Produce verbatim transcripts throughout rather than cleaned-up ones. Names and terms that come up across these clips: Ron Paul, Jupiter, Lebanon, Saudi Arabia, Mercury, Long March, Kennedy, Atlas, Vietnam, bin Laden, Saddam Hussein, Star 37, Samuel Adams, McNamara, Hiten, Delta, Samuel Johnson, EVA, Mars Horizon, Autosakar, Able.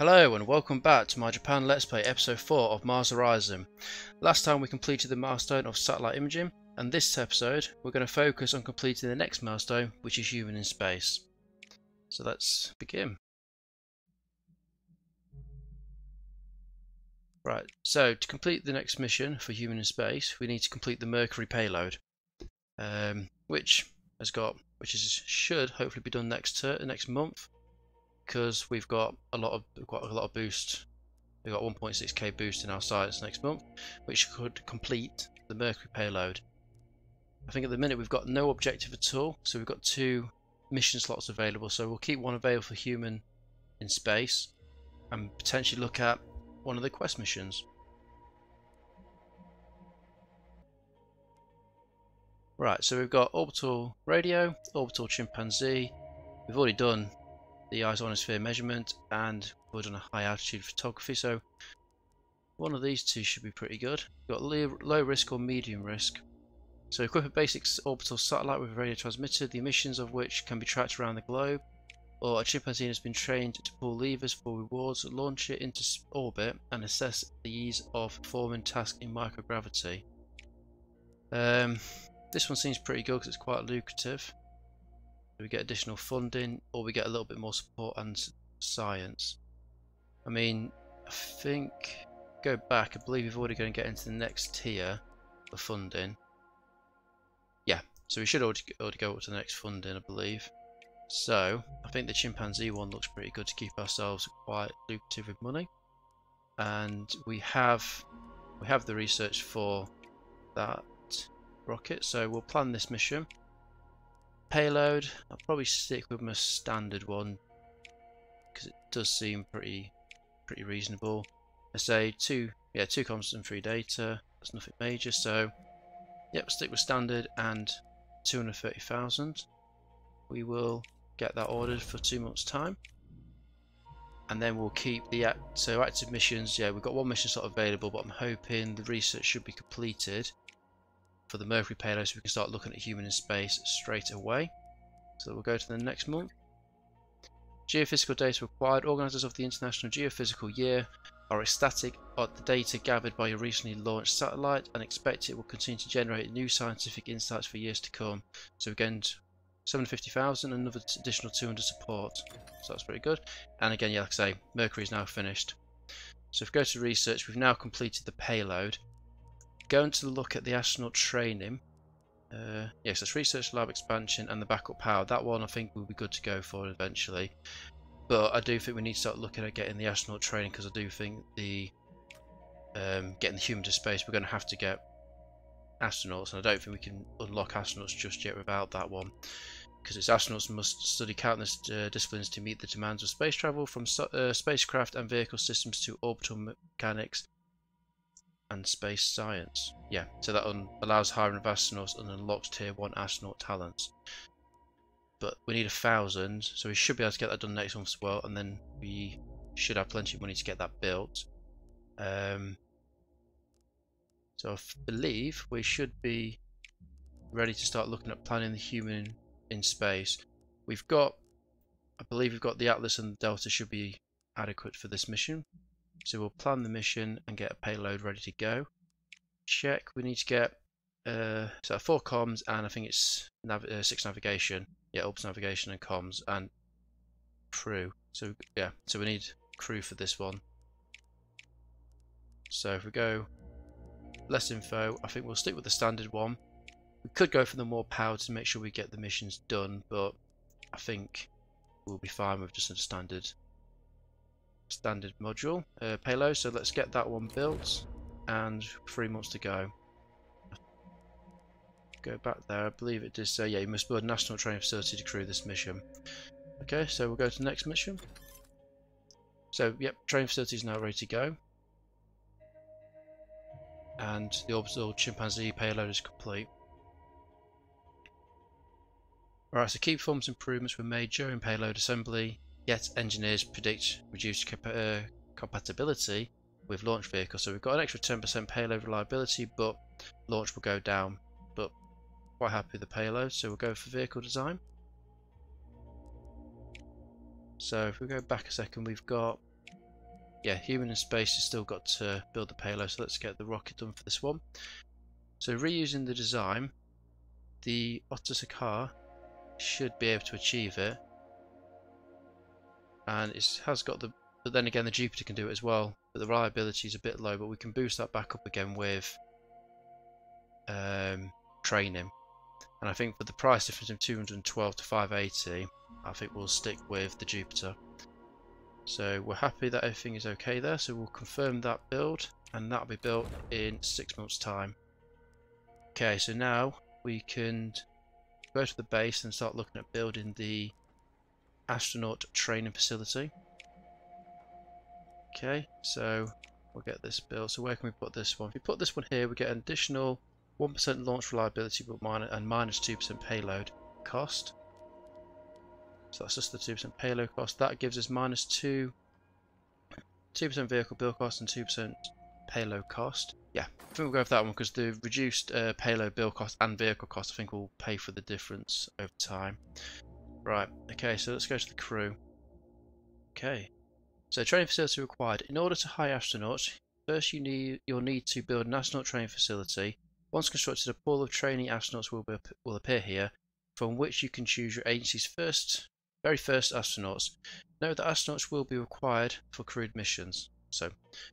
Hello and welcome back to my Japan Let's Play episode four of Mars Horizon. Last time we completed the milestone of satellite imaging, and this episode we're going to focus on completing the next milestone, which is human in space. So let's begin. Right, so to complete the next mission for human in space we need to complete the Mercury payload, um, which has got, which is, should hopefully be done next, uh, next month. Because we've got a lot of we've got a lot of boost, we've got one point six K boost in our sights next month, which could complete the Mercury payload. I think at the minute we've got no objective at all, so we've got two mission slots available. So we'll keep one available for human in space, and potentially look at one of the quest missions. Right, so we've got orbital radio, orbital chimpanzee. We've already done the isonosphere measurement, and we're done a high altitude photography, so one of these two should be pretty good. We've got low, low risk or medium risk. So equip a basic orbital satellite with a radio transmitter, the emissions of which can be tracked around the globe, or a chimpanzee has been trained to pull levers for rewards, launch it into orbit, and assess the ease of performing tasks in microgravity. Um, this one seems pretty good because it's quite lucrative. We get additional funding, or we get a little bit more support and science. I mean, I think, go back, I believe we've already going to get into the next tier of funding. Yeah, so we should already, already go up to the next funding, I believe. So, I think the chimpanzee one looks pretty good to keep ourselves quite lucrative with money. And we have, we have the research for that rocket, so we'll plan this mission. Payload, I'll probably stick with my standard one because it does seem pretty pretty reasonable. I say two yeah two comms and three data, that's nothing major, so yep, stick with standard and two hundred thirty thousand. We will get that ordered for two months time, and then we'll keep the act so active missions. Yeah, we've got one mission slot available, but I'm hoping the research should be completed for the Mercury payload, so we can start looking at human in space straight away. So we'll go to the next month. Geophysical data required. Organisers of the International Geophysical Year are ecstatic at the data gathered by your recently launched satellite and expect it will continue to generate new scientific insights for years to come. So again, seven hundred fifty thousand, another additional two hundred support. So that's pretty good. And again, yeah, like I say, Mercury is now finished. So if we go to research, we've now completed the payload. Going to look at the astronaut training. Uh, yes, that's research lab expansion and the backup power. That one I think will be good to go for eventually. But I do think we need to start looking at getting the astronaut training, because I do think the um, getting the human to space, we're going to have to get astronauts, and I don't think we can unlock astronauts just yet without that one, because it's astronauts must study countless uh, disciplines to meet the demands of space travel, from so uh, spacecraft and vehicle systems to orbital mechanics and space science. Yeah, so that un allows hiring of astronauts and unlocks tier one astronaut talents. But we need a thousand, so we should be able to get that done next month as well, and then we should have plenty of money to get that built. Um, so I believe we should be ready to start looking at planning the human in space. We've got, I believe we've got the Atlas and the Delta should be adequate for this mission. So we'll plan the mission and get a payload ready to go. Check, we need to get uh, so four comms, and I think it's nav uh, six navigation. Yeah, orbs navigation and comms and crew. So yeah, so we need crew for this one. So if we go less info, I think we'll stick with the standard one. We could go for the more power to make sure we get the missions done, but I think we'll be fine with just a standard. Standard module uh, payload, so let's get that one built, and three months to go. Go back there, I believe it did say, yeah, you must build a national training facility to crew this mission. Okay, so we'll go to the next mission. So, yep, training facility is now ready to go. And the orbital chimpanzee payload is complete. Alright, so key performance improvements were made during payload assembly. Yet engineers predict reduced cap uh, compatibility with launch vehicles, so we've got an extra ten percent payload reliability, but launch will go down. But quite happy with the payload, so we'll go for vehicle design. So if we go back a second, we've got yeah, human in space has still got to build the payload, so let's get the rocket done for this one. So reusing the design, the Autosakar should be able to achieve it, and it has got the, but then again the Jupiter can do it as well, but the reliability is a bit low, but we can boost that back up again with um, training. And I think for the price difference from two hundred twelve to five eighty, I think we'll stick with the Jupiter. So we're happy that everything is okay there, so we'll confirm that build, and that'll be built in six months time. Okay, so now we can go to the base and start looking at building the astronaut training facility. Okay, so we'll get this built. So where can we put this one? If we put this one here, we get an additional one percent launch reliability but minus, and minus two percent payload cost. So that's just the two percent payload cost. That gives us minus two percent vehicle build cost and two percent payload cost. Yeah, I think we'll go with that one because the reduced uh, payload build cost and vehicle cost I think will pay for the difference over time. Right, okay, so let's go to the crew. Okay, so training facility required. In order to hire astronauts, first you need, you'll need to build an astronaut training facility. Once constructed, a pool of training astronauts will, be, will appear here, from which you can choose your agency's first, very first astronauts. Note that astronauts will be required for crewed missions. So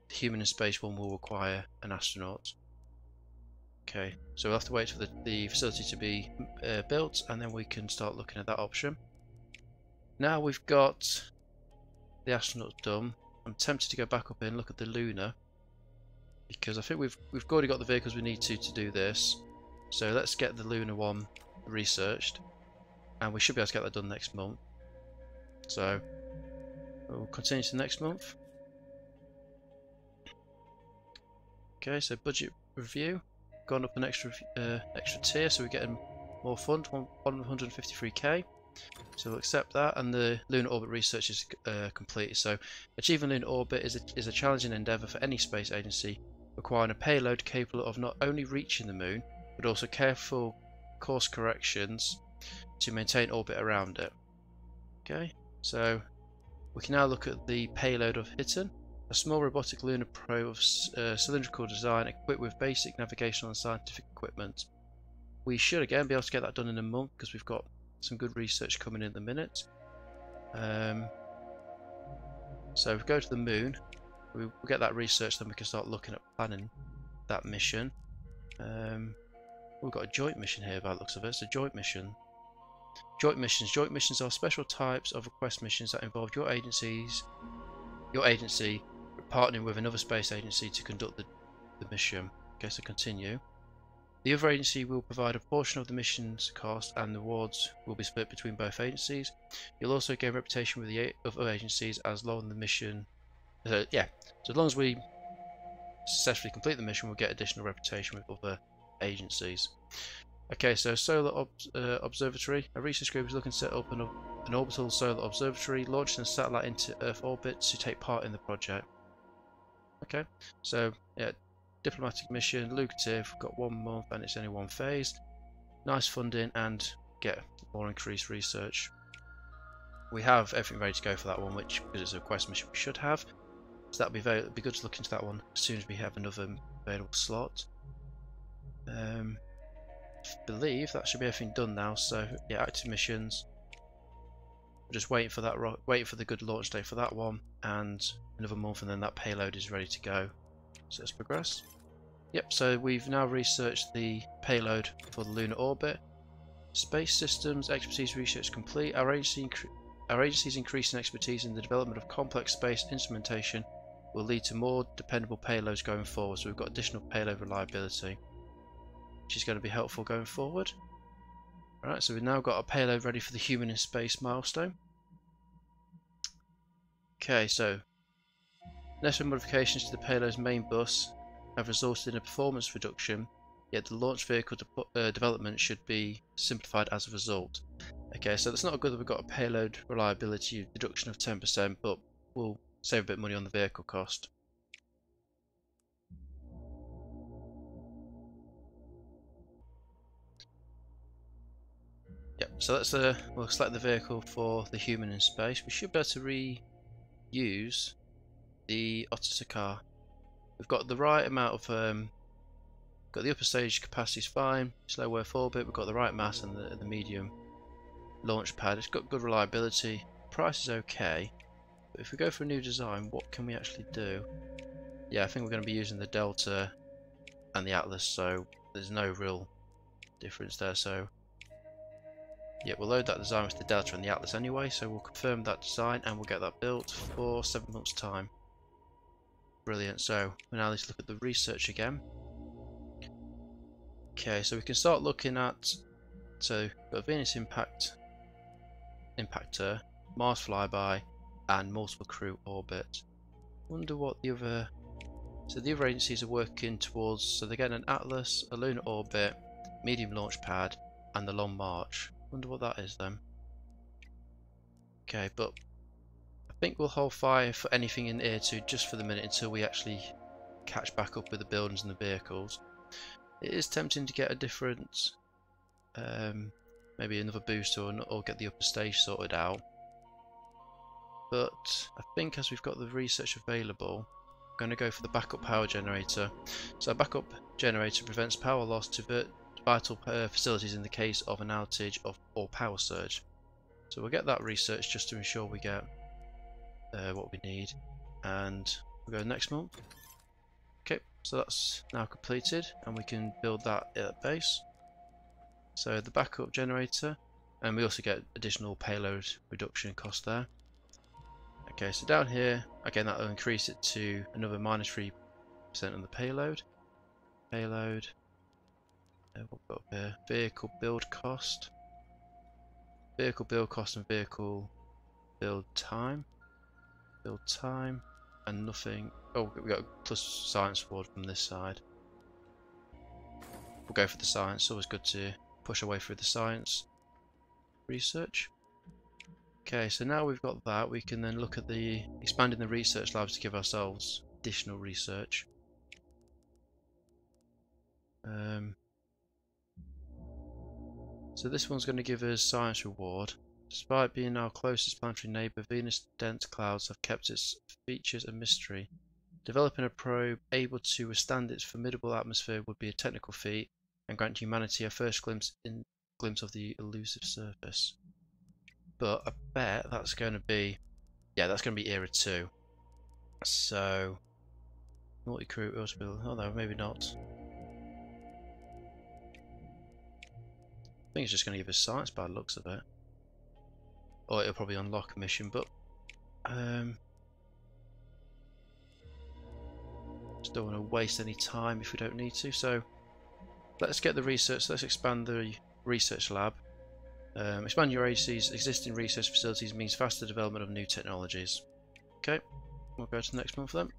the human in space one will require an astronaut. Okay, so we'll have to wait for the, the facility to be uh, built, and then we can start looking at that option. Now we've got the astronaut done. I'm tempted to go back up here and look at the lunar, because I think we've we've already got the vehicles we need to to do this. So let's get the lunar one researched, and we should be able to get that done next month. So we'll continue to next month. Okay, so budget review, gone up an extra uh, extra tier, so we're getting more fund, one hundred fifty-three K. So we'll accept that, and the lunar orbit research is uh, complete. So achieving lunar orbit is a, is a challenging endeavour for any space agency, requiring a payload capable of not only reaching the moon, but also careful course corrections to maintain orbit around it. Okay, so we can now look at the payload of Hiten, a small robotic lunar probe of uh, cylindrical design equipped with basic navigational and scientific equipment. We should again be able to get that done in a month because we've got some good research coming in at the minute. Um, so if we go to the moon, we'll get that research, then we can start looking at planning that mission. Um, we've got a joint mission here by the looks of it. It's a joint mission. Joint missions. Joint missions are special types of request missions that involve your agencies, your agency partnering with another space agency to conduct the, the mission. Okay, so continue. The other agency will provide a portion of the mission's cost, and the awards will be split between both agencies. You'll also gain reputation with the other agencies as long as the mission. Uh, yeah, so as long as we successfully complete the mission, we'll get additional reputation with other agencies. Okay, so solar ob uh, observatory. A research group is looking to set up an, an orbital solar observatory, launching a satellite into Earth orbit to take part in the project. Okay, so yeah. Diplomatic mission, lucrative, got one month and it's only one phase. Nice funding and get more increased research. We have everything ready to go for that one, which, because it's a request mission, we should have. So that'll be very it'll be good to look into that one as soon as we have another available slot. Um, I believe that should be everything done now. So yeah, active missions. We're just waiting for that, waiting for the good launch day for that one, and another month, and then that payload is ready to go. So let's progress. Yep, so we've now researched the payload for the lunar orbit. Space systems expertise research complete. Our agency our agency's increasing expertise in the development of complex space instrumentation will lead to more dependable payloads going forward. So we've got additional payload reliability, which is going to be helpful going forward. Alright, so we've now got a payload ready for the human in space milestone. Okay, so necessary modifications to the payload's main bus have resulted in a performance reduction, yet the launch vehicle de uh, development should be simplified as a result. Okay, so that's not good that we've got a payload reliability reduction of ten percent, but we'll save a bit of money on the vehicle cost. Yep, so that's the, we'll select the vehicle for the human in space. We should be able to reuse the Autosakar. We've got the right amount of, um, got the upper stage capacity is fine, slow Earth orbit, we've got the right mass and the, the medium launch pad. It's got good reliability, price is okay, but if we go for a new design, what can we actually do? Yeah, I think we're going to be using the Delta and the Atlas, so there's no real difference there. So yeah, we'll load that design with the Delta and the Atlas anyway, so we'll confirm that design and we'll get that built for seven months time. Brilliant. So now let's look at the research again. Okay, so we can start looking at, so got Venus impact, impactor, Mars flyby and multiple crew orbit. Wonder what the other, so the other agencies are working towards. So they're getting an Atlas, a lunar orbit, medium launch pad and the Long March. Wonder what that is then. Okay, but I think we'll hold fire for anything in Air two just for the minute until we actually catch back up with the buildings and the vehicles. It is tempting to get a different, um, maybe another booster or, or get the upper stage sorted out. But I think as we've got the research available, I'm going to go for the backup power generator. So a backup generator prevents power loss to vert vital uh, facilities in the case of an outage of or power surge. So we'll get that research just to ensure we get uh, what we need, and we'll go next month. Okay, so that's now completed and we can build that at base. So the backup generator, and we also get additional payload reduction cost there. Okay, so down here again, that will increase it to another minus three percent on the payload. Payload. We've got here vehicle build cost, vehicle build cost, and vehicle build time, build time, and nothing. Oh, we got a plus science award from this side. We'll go for the science. Always good to push away through the science research. Okay, so now we've got that, we can then look at the expanding the research labs to give ourselves additional research. Um. So this one's going to give us science reward. Despite being our closest planetary neighbour, Venus' dense clouds have kept its features a mystery. Developing a probe able to withstand its formidable atmosphere would be a technical feat and grant humanity a first glimpse in glimpse of the elusive surface. But I bet that's going to be, yeah, that's going to be era two. So naughty crew autobuild. Oh no, maybe not. I think it's just going to give us science by the looks of it, or it'll probably unlock a mission. But um, just don't want to waste any time if we don't need to. So let's get the research. Let's expand the research lab. Um, expand your agency's existing research facilities means faster development of new technologies. Okay, we'll go to the next one for them.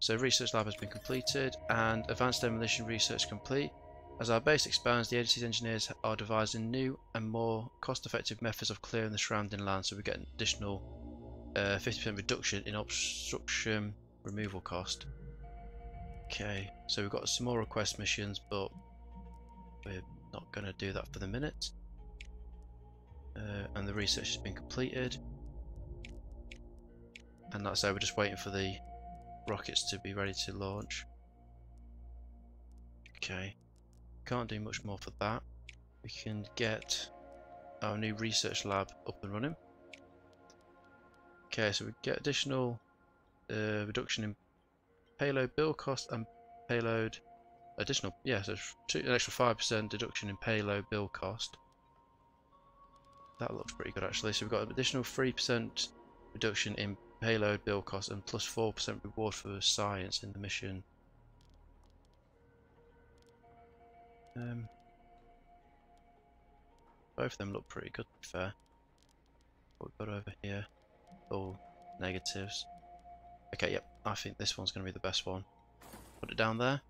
So research lab has been completed and advanced demolition research complete. As our base expands, the agency's engineers are devising new and more cost-effective methods of clearing the surrounding land, so we get an additional fifty percent uh, reduction in obstruction removal cost. Okay, so we've got some more request missions, but we're not going to do that for the minute. Uh, and the research has been completed. And that's it, we're just waiting for the rockets to be ready to launch. Okay. Can't do much more for that. We can get our new research lab up and running. Okay, so we get additional uh, reduction in payload build cost and payload additional, yeah, so two, an extra five percent deduction in payload build cost. That looks pretty good actually. So we've got an additional three percent reduction in payload build cost and plus four percent reward for science in the mission. Um, both of them look pretty good, to be fair. What we've got over here, all negatives. Okay, yep, I think this one's going to be the best one. Put it down there.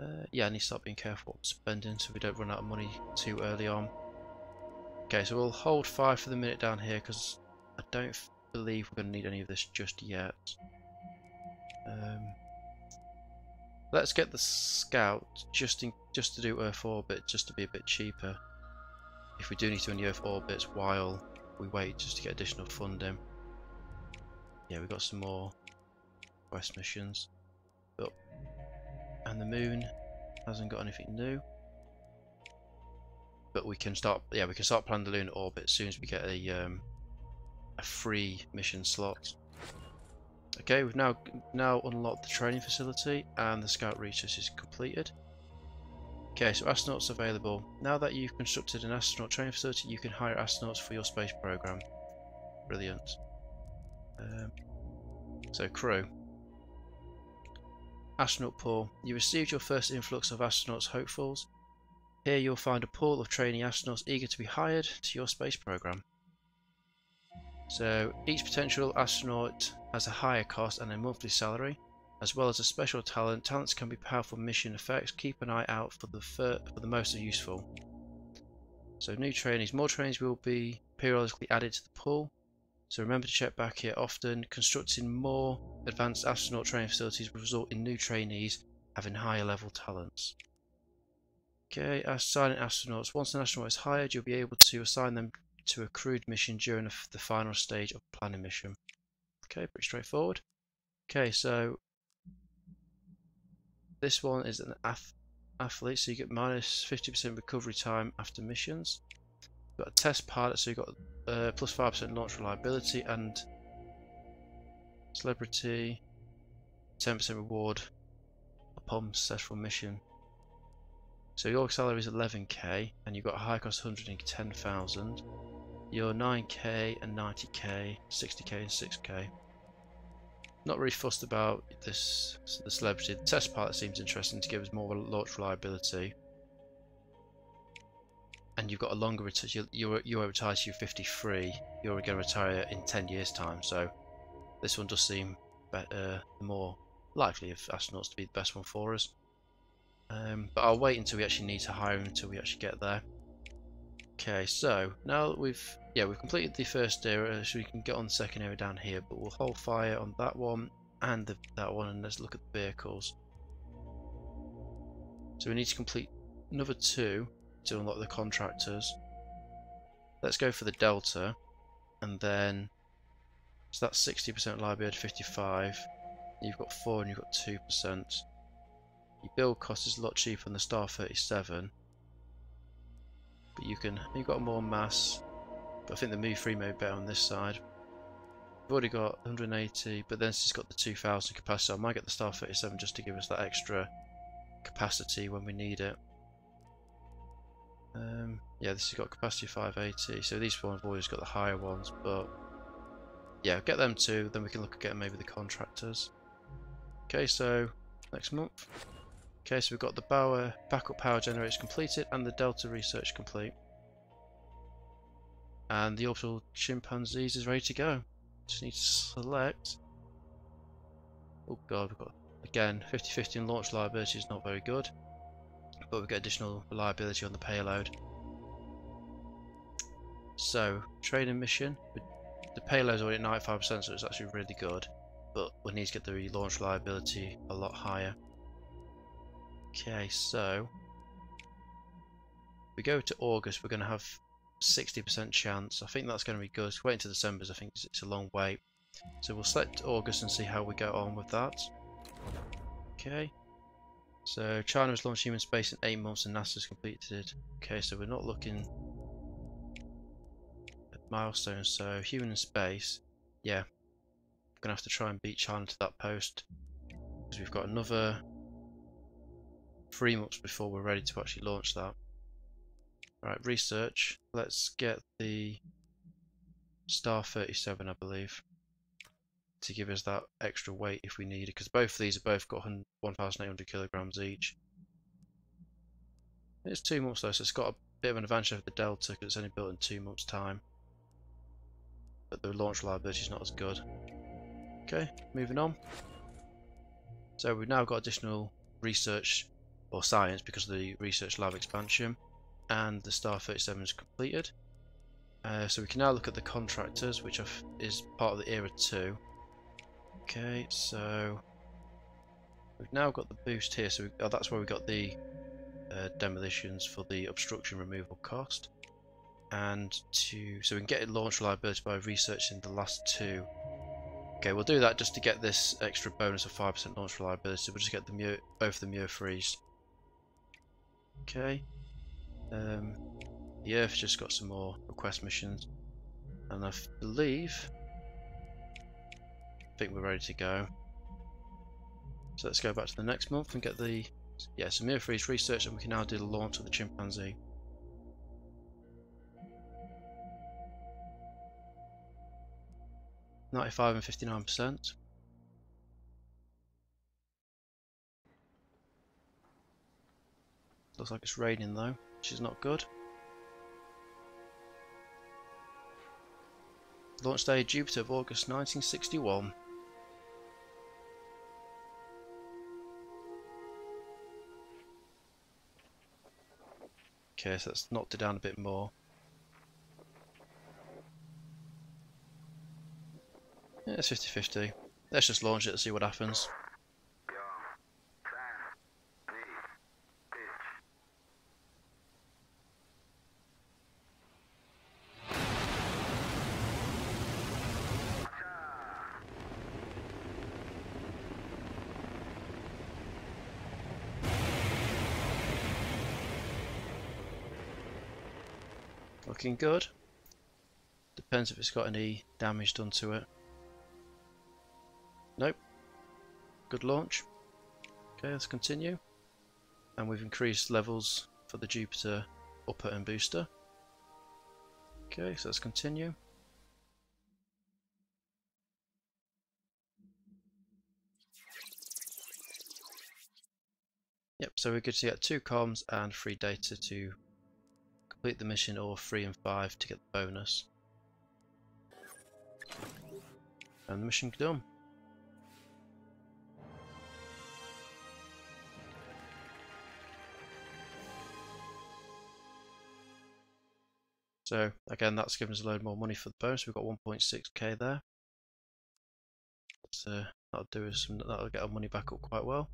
Uh, yeah, I need to start being careful what spending so we don't run out of money too early on. Okay, so we'll hold fire for the minute down here because I don't believe we're going to need any of this just yet. Um, Let's get the scout just in, just to do Earth orbit, just to be a bit cheaper. If we do need to do any Earth orbits while we wait, just to get additional funding. yeah, we've got some more quest missions. But, and the moon hasn't got anything new. But we can start, yeah, we can start planning the lunar orbit as soon as we get a um, a free mission slot. Okay, we've now now unlocked the training facility and the scout research is completed. Okay, so astronauts available. Now that you've constructed an astronaut training facility, you can hire astronauts for your space program. Brilliant. Um, so crew. Astronaut pool. You received your first influx of astronauts hopefuls. Here you'll find a pool of training astronauts eager to be hired to your space program. So each potential astronaut has a higher cost and a monthly salary, as well as a special talent. Talents can be powerful mission effects. Keep an eye out for the fir for the most useful. So new trainees, more trainees will be periodically added to the pool. So remember to check back here often. Constructing more advanced astronaut training facilities will result in new trainees having higher level talents. Okay, assigning astronauts. Once an astronaut is hired, you'll be able to assign them to a crewed mission during the final stage of the planning mission. Okay, pretty straightforward. Okay, so this one is an ath athlete, so you get minus fifty percent recovery time after missions. You've got a test pilot, so you've got uh, plus five percent launch reliability, and celebrity, ten percent reward upon successful mission. So your salary is eleven K and you've got a high cost one hundred and ten thousand. You're nine K and ninety K, sixty K and six K. Not really fussed about this, the celebrity. The test pilot seems interesting to give us more launch reliability. And you've got a longer retire. You you retire to fifty-three. You're going to retire in ten years time. So this one does seem better, more likely of astronauts to be the best one for us. Um, but I'll wait until we actually need to hire him until we actually get there. Okay, so now that we've yeah we've completed the first area, so we can get on the second area down here. But we'll hold fire on that one and the, that one, and let's look at the vehicles. So we need to complete another two to unlock the contractors. Let's go for the Delta, and then so that's sixty percent reliability, fifty-five. You've got four and you've got two percent. Your build cost is a lot cheaper than the Star thirty-seven, but you can you've got more mass. But I think the Mu three may be better on this side. We've already got one hundred and eighty, but then it's just got the two thousand capacity. So I might get the Star thirty-seven just to give us that extra capacity when we need it. Um, yeah, this has got capacity five eighty, so these ones have always got the higher ones. But yeah, get them too. Then we can look at getting maybe the contractors. Okay, so next month. Okay, so we've got the power, backup power generators completed and the Delta research complete. And the orbital chimpanzees is ready to go. Just need to select. Oh god, we've got, again, fifty fifty in launch reliability is not very good. But we've got additional reliability on the payload. So, training mission. The payload's already at ninety-five percent, so it's actually really good. But we need to get the relaunch reliability a lot higher. Okay, so if we go to August, we're going to have sixty percent chance. I think that's going to be good. Waiting to December, I think it's a long wait. So we'll select August and see how we go on with that. Okay. So China has launched human space in eight months, and NASA's completed. Okay, so we're not looking at milestones. So human in space, yeah. Gonna have to try and beat China to that post, because we've got another three months before we're ready to actually launch that. Right, research. Let's get the Star thirty-seven, I believe, to give us that extra weight if we need it, because both of these have both got one thousand eight hundred kilograms each. It's two months though, so it's got a bit of an advantage over the Delta because it's only built in two months' time. But the launch reliability is not as good. Okay, moving on. So we've now got additional research or science because of the research lab expansion, and the Star thirty-seven is completed. Uh, so we can now look at the contractors, which is part of the era two. Okay, so we've now got the boost here. So we, oh, that's where we got the uh, demolitions for the obstruction removal cost, and to so we can get launch reliability by researching the last two Okay, we'll do that just to get this extra bonus of five percent launch reliability. We'll just get the Mu, both the Mu threes. Okay. Um, the Earth's just got some more request missions. And I believe... I think we're ready to go. So let's go back to the next month and get the... Yeah, so Mu three's research, and we can now do the launch of the chimpanzee. ninety-five and fifty-nine percent. Looks like it's raining though, which is not good. Launch day Jupiter of August nineteen sixty-one. Okay, so that's knocked it down a bit more. Yeah, it's fifty fifty. Let's just launch it and see what happens. Looking good. Depends if it's got any damage done to it. Nope. Good launch. Okay, let's continue. And we've increased levels for the Jupiter upper and booster. Okay, so let's continue. Yep, so we're good to get two comms and three data to complete the mission, or three and five to get the bonus. And the mission done. So again, that's given us a load more money for the bonus. We've got one point six K there. So that'll do us. Some, that'll get our money back up quite well.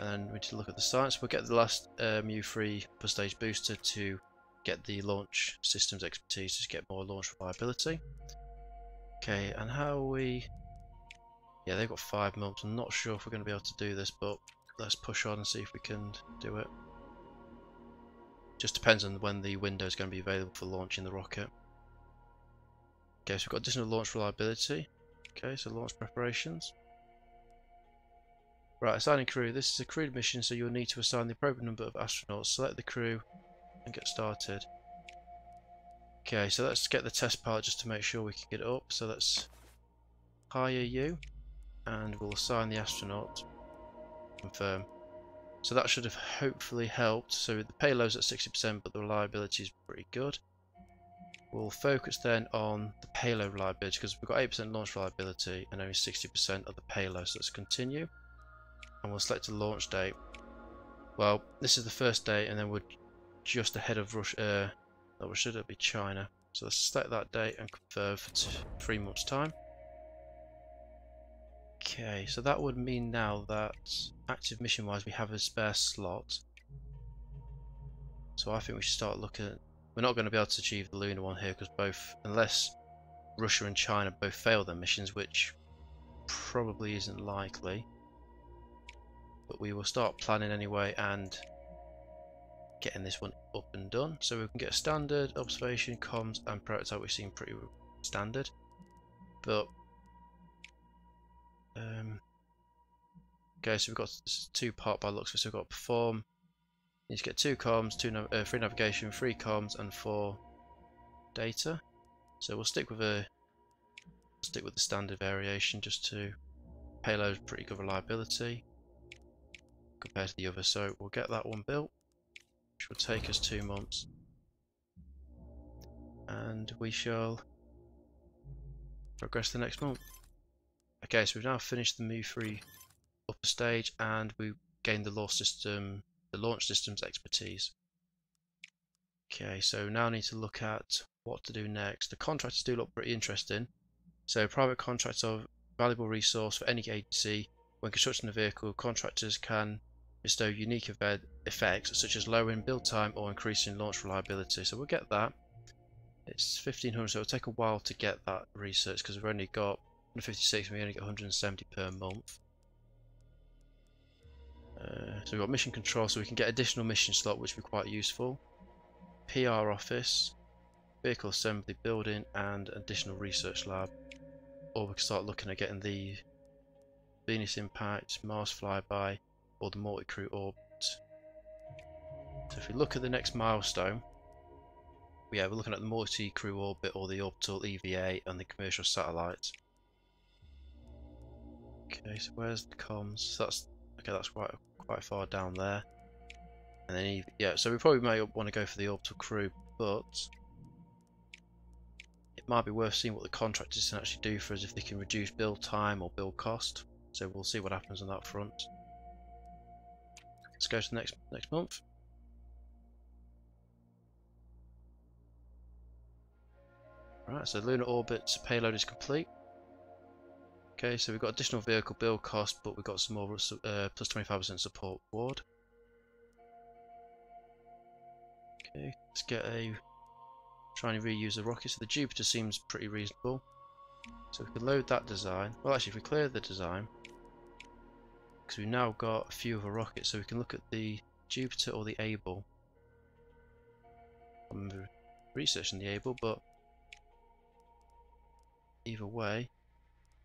And then we need to look at the science. We'll get the last uh, Mu three per stage booster to get the launch systems expertise to get more launch reliability. Okay, and how are we? Yeah, they've got five months. I'm not sure if we're going to be able to do this, but let's push on and see if we can do it. Just depends on when the window is going to be available for launching the rocket. Okay, so we've got additional launch reliability. Okay, so launch preparations. Right, assigning crew. This is a crewed mission, so you'll need to assign the appropriate number of astronauts. Select the crew and get started. Okay, so let's get the test pilot just to make sure we can get it up. So let's hire you, and we'll assign the astronaut. Confirm. So that should have hopefully helped. So the payload's at sixty percent, but the reliability is pretty good. We'll focus then on the payload reliability, because we've got eight percent launch reliability and only sixty percent of the payload. So let's continue. And we'll select a launch date. Well, this is the first day, and then we're just ahead of Russia. Uh, should it be China? So let's select that date and confirm for t three months' time. Okay, so that would mean now that active mission wise we have a spare slot. So I think we should start looking at, we're not going to be able to achieve the lunar one here, because both, unless Russia and China both fail their missions, which probably isn't likely. But we will start planning anyway and getting this one up and done. So we can get standard, observation, comms and prototype, which seem pretty standard. But Um, okay, so we've got, this is two part by looks. So we've got perform. You need to get two comms, two nav uh, three navigation, three comms, and four data. So we'll stick with a stick with the standard variation just to payload pretty good reliability compared to the other. So we'll get that one built, which will take us two months, and we shall progress the next month. Okay, so we've now finished the Mu three upper stage, and we gained the launch system, the launch system's expertise. Okay, so now I need to look at what to do next. The contracts do look pretty interesting. So private contracts are a valuable resource for any agency. When constructing a vehicle, contractors can bestow unique effects such as lowering build time or increasing launch reliability. So we'll get that. It's fifteen hundred, so it'll take a while to get that research because we've only got one hundred fifty-six and we only get one hundred seventy per month. Uh, so we've got mission control, so we can get additional mission slot, which would be quite useful. P R office, vehicle assembly building, and additional research lab. Or we can start looking at getting the Venus impact, Mars flyby, or the multi-crew orbit. So if we look at the next milestone, yeah, we're looking at the multi-crew orbit or the orbital E V A and the commercial satellites. Okay, so where's the comms? So that's okay. That's quite quite far down there. And then yeah, so we probably may want to go for the orbital crew, but it might be worth seeing what the contractors can actually do for us if they can reduce build time or build cost. So we'll see what happens on that front. Let's go to the next next month. Right, so lunar orbit's payload is complete. Okay, so we've got additional vehicle build cost, but we've got some more uh, plus twenty-five percent support award. Okay, let's get a try and reuse the rocket. So the Jupiter seems pretty reasonable. So we can load that design. Well, actually, if we clear the design, because we've now got a few of our rockets, so we can look at the Jupiter or the Able. I'm researching the Able, but either way,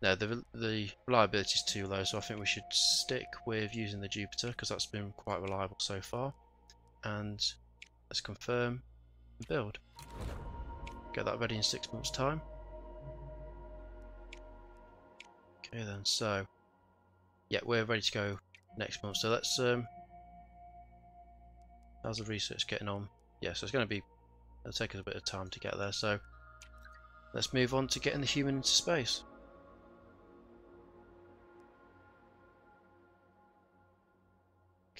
no, the, the reliability is too low, so I think we should stick with using the Jupiter because that's been quite reliable so far. And let's confirm and build. Get that ready in six months' time. Okay, then, so yeah, we're ready to go next month. So let's um, how's the research getting on? Yeah, so it's going to be it'll take us a bit of time to get there. So let's move on to getting the human into space.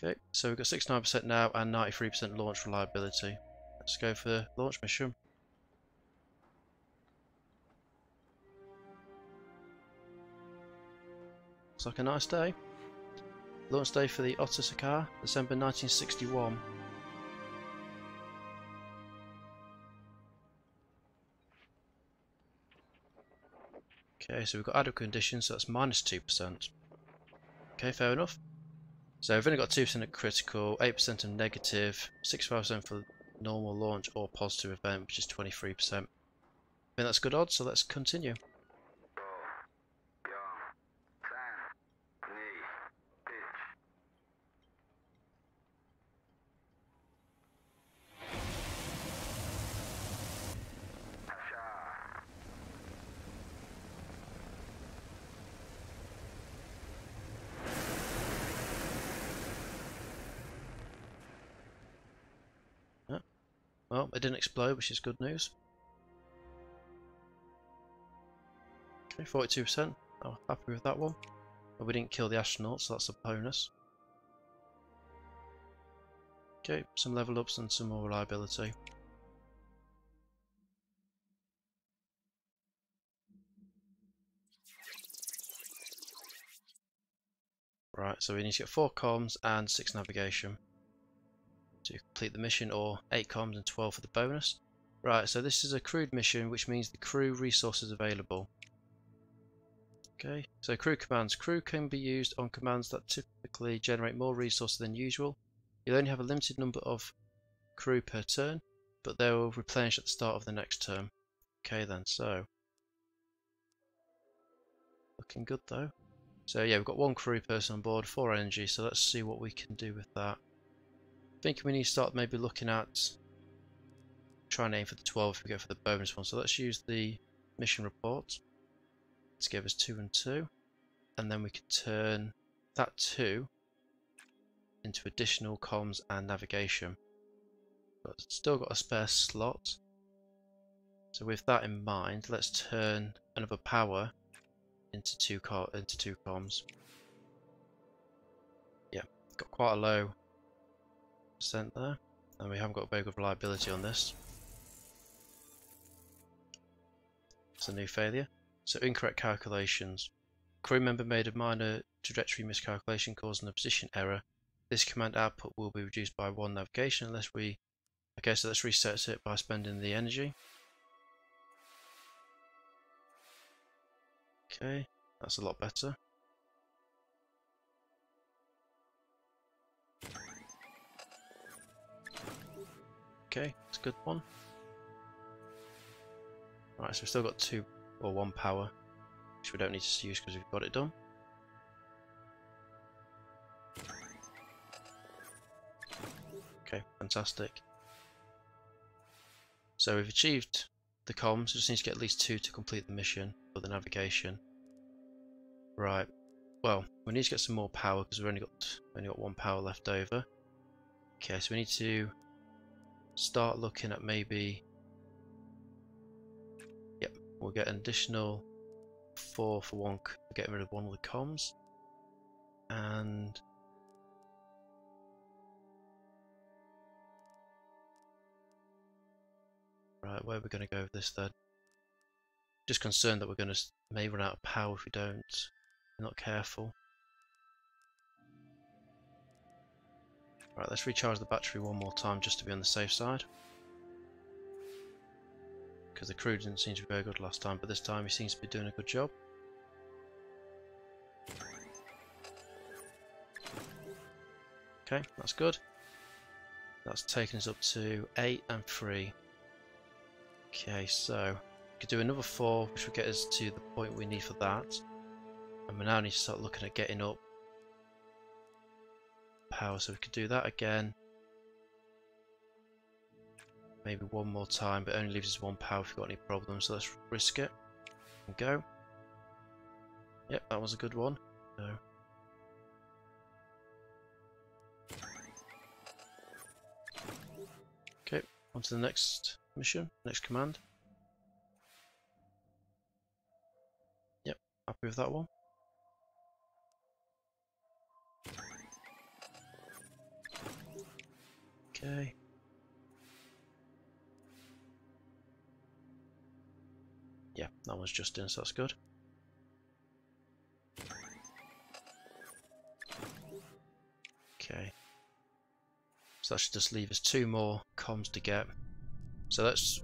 Okay, so we've got sixty-nine percent now and ninety-three percent launch reliability. Let's go for the launch mission. Looks like a nice day. Launch day for the Autosakar, December nineteen sixty-one. Okay, so we've got adequate conditions, so that's minus two percent. Okay, fair enough. So we've only got two percent at critical, eight percent of negative, sixty-five percent for normal launch or positive event, which is twenty-three percent. I think that's good odds, so let's continue. Well, it didn't explode, which is good news. Okay, forty-two percent. I'm happy with that one. But we didn't kill the astronauts, so that's a bonus. Okay, some level ups and some more reliability. Right, so we need to get four comms and six navigation to complete the mission, or eight comms and twelve for the bonus. Right, so this is a crewed mission, which means the crew resource is available. Okay, so crew commands. Crew can be used on commands that typically generate more resources than usual. You'll only have a limited number of crew per turn, but they will replenish at the start of the next turn. Okay then, so looking good though. So yeah, we've got one crew person on board, four energy, so let's see what we can do with that. I think we need to start maybe looking at trying to aim for the twelve if we go for the bonus one. So let's use the mission report. Let's give us two and two, and then we can turn that two into additional comms and navigation. But still got a spare slot. So with that in mind, let's turn another power into two co into two comms. Yeah, got quite a low percent there, and we haven't got very good reliability on this. It's a new failure. So incorrect calculations. Crew member made a minor trajectory miscalculation causing a position error. This command output will be reduced by one navigation unless we. Okay, so let's reset it by spending the energy. Okay, that's a lot better. Okay, it's a good one. Alright, so we've still got two or one power, which we don't need to use because we've got it done. Okay, fantastic. So we've achieved the comms, just need to get at least two to complete the mission for the navigation. Right, well, we need to get some more power because we've only got only got one power left over. Okay, so we need to start looking at maybe, yep, we'll get an additional four for one, getting rid of one of the comms. And right, where are we going to go with this then? Just concerned that we're going to may run out of power if we don't, if we're not careful. Right, let's recharge the battery one more time just to be on the safe side. Because the crew didn't seem to be very good last time, but this time he seems to be doing a good job. Okay, that's good. That's taken us up to eight and three. Okay, so we could do another four, which will get us to the point we need for that. And we now need to start looking at getting up power, so we could do that again. Maybe one more time, but it only leaves us one power if we've got any problems, so let's risk it and go. Yep, that was a good one. So okay, on to the next mission, next command. Yep, happy with that one. Okay. Yeah, that one's just in, so that's good. Okay. So that should just leave us two more comms to get. So let's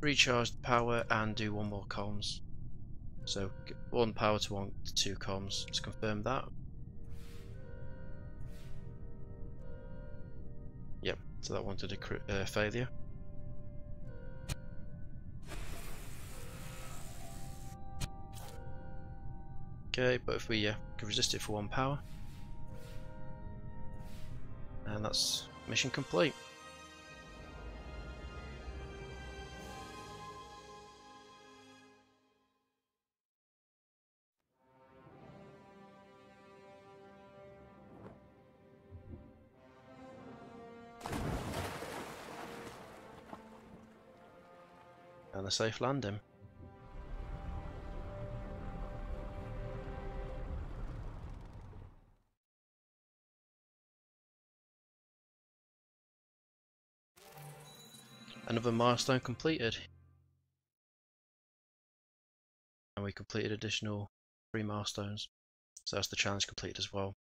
recharge the power and do one more comms. So one power to one to two comms. Let's confirm that. Yep, so that wanted a uh, failure. Okay, but if we uh, can resist it for one power. And that's mission complete. And a safe landing. Another milestone completed. And we completed additional three milestones. So that's the challenge complete as well.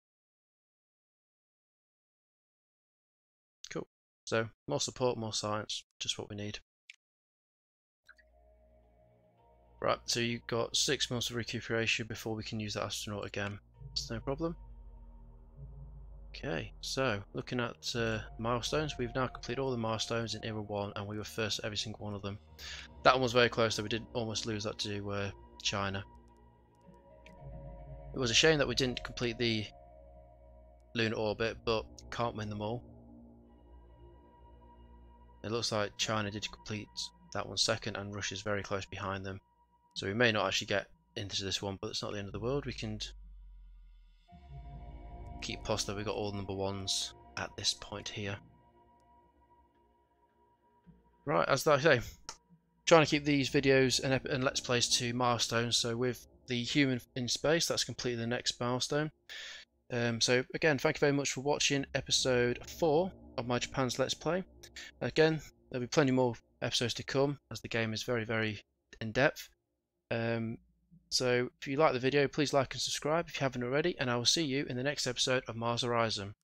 Cool. So more support, more science, just what we need. Right, so you've got six months of recuperation before we can use that astronaut again. That's no problem. Okay, so looking at uh, milestones, we've now completed all the milestones in Era one and we were first at every single one of them. That one was very close though, we did almost lose that to uh, China. It was a shame that we didn't complete the lunar orbit, but can't win them all. It looks like China did complete that one second and Russia's very close behind them. So we may not actually get into this one, but it's not the end of the world. We can keep past that we got all number ones at this point here. Right, as I say, trying to keep these videos and, and let's plays to milestones. So with the human in space, that's completed the next milestone. Um, so again, thank you very much for watching episode four of my Japan's Let's Play. Again, there'll be plenty more episodes to come as the game is very, very in depth. Um, so if you like the video, please like and subscribe if you haven't already, and I will see you in the next episode of Mars Horizon.